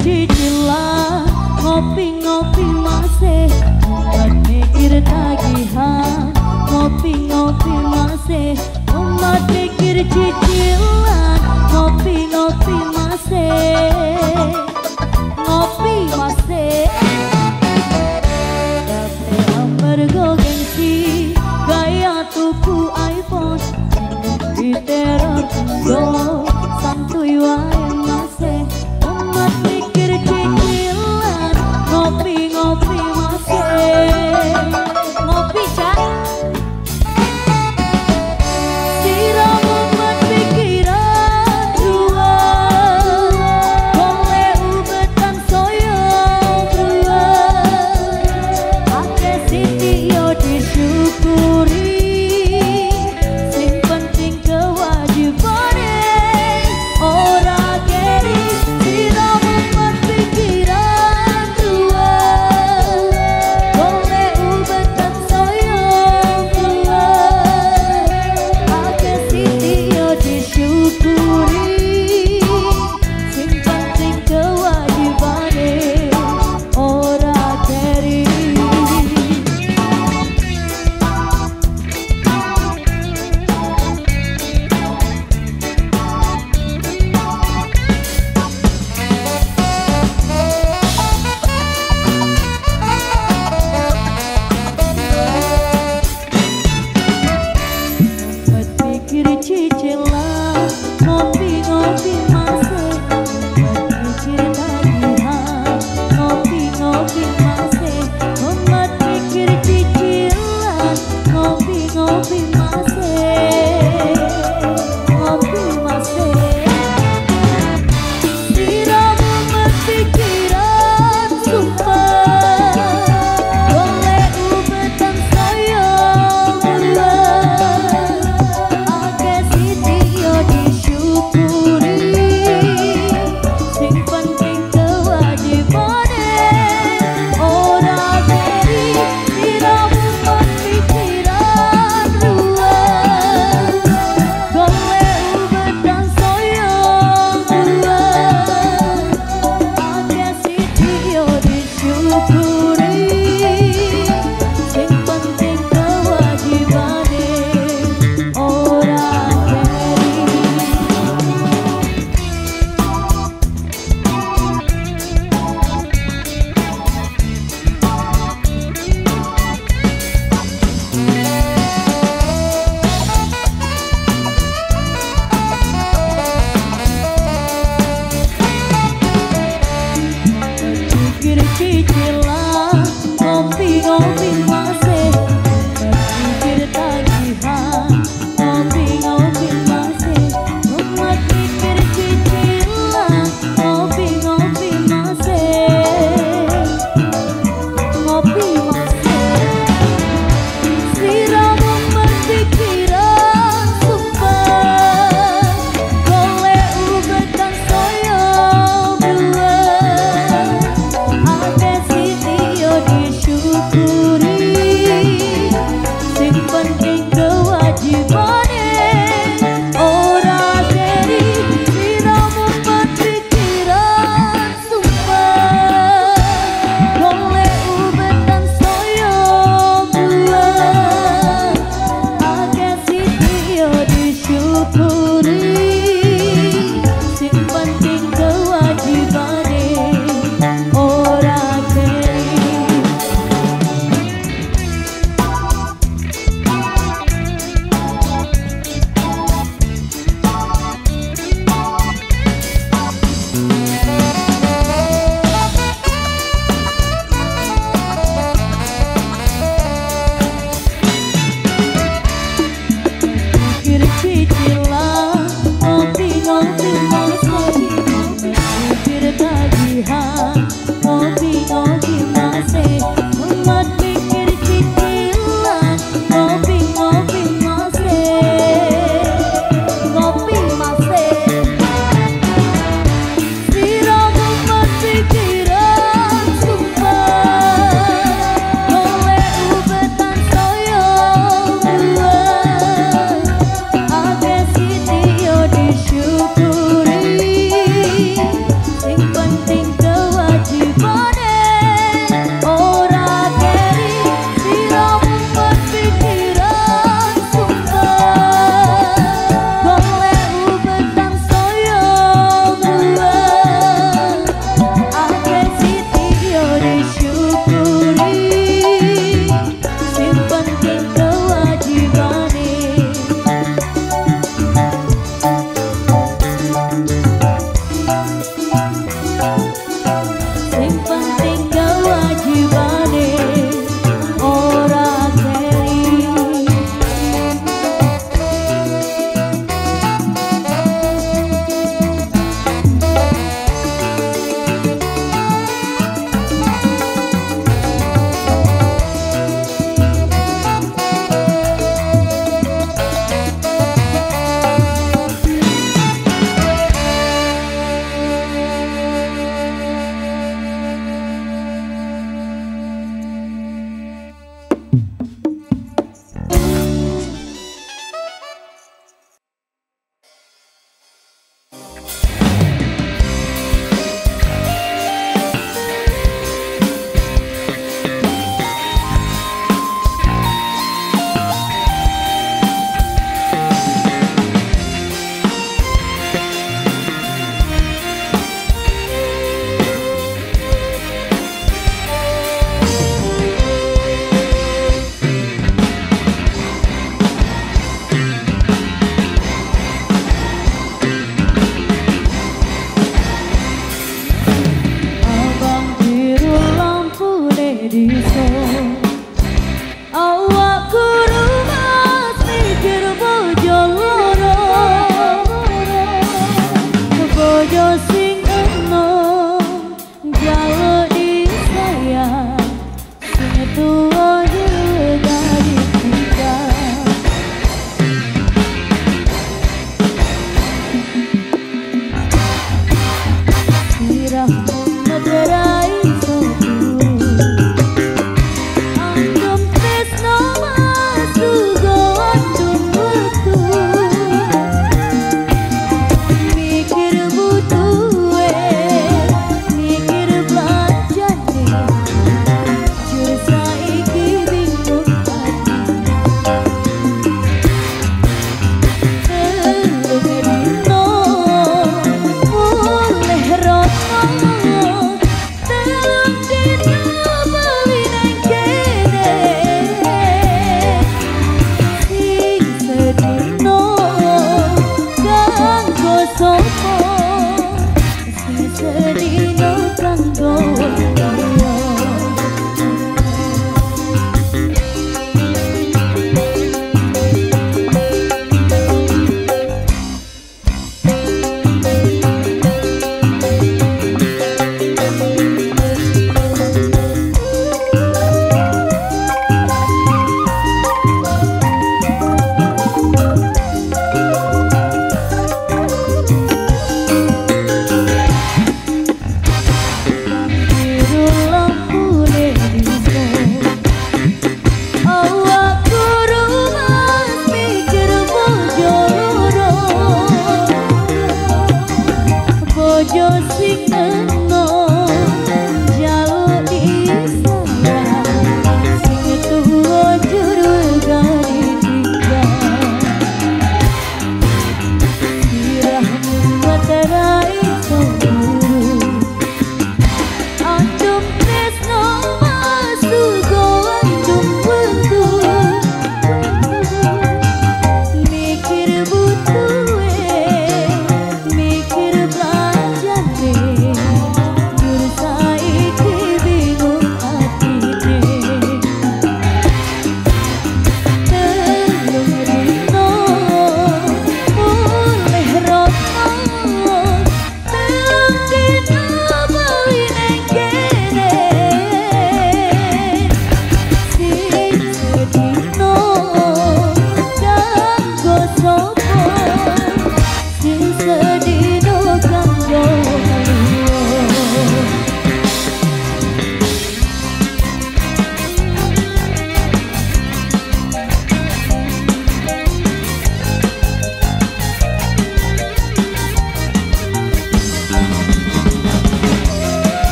Cicilah ngopi-ngopi masih, umat mikir tagihan. Ngopi-ngopi masih, umat mikir cicilan. Ngopi-ngopi masih, ngopi masih. Tapi amargo gengsi, gaya tuku iPhone, di teror go santuy wae masih. Mikir cicilan, ngopi-ngopi masih, ngopi cah. Sira ubat pikiran dua, boleh ubetan soyo dua. Ake siti yo disyukuri, sing penting kewajibannya ora keri. Cicilah ngopi-ngopi masih,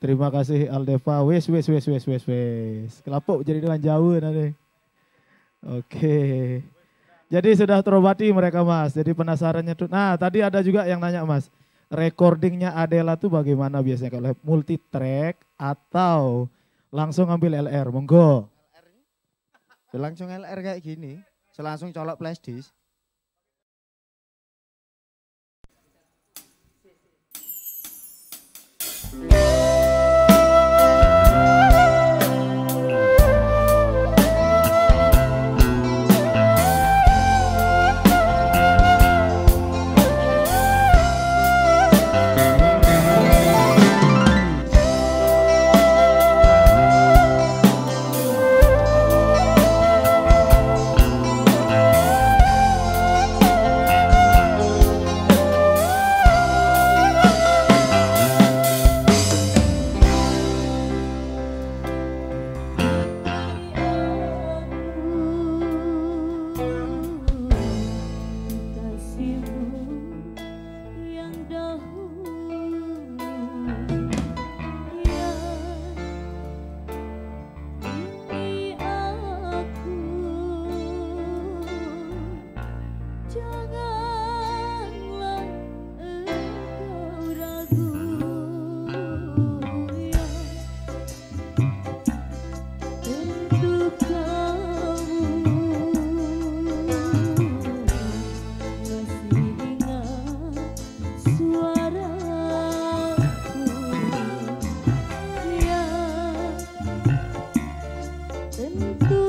Terima kasih Aldeva. Wes. Kelapok jadi dengan Jawa nanti. Oke. Jadi sudah terobati mereka Mas. Jadi penasarannya tuh. Nah tadi ada juga yang nanya Mas. Recordingnya Adela tuh bagaimana biasanya kalau multi track atau langsung ambil LR? Monggo. Langsung LR kayak gini. Langsung colok flash disk. Thank you.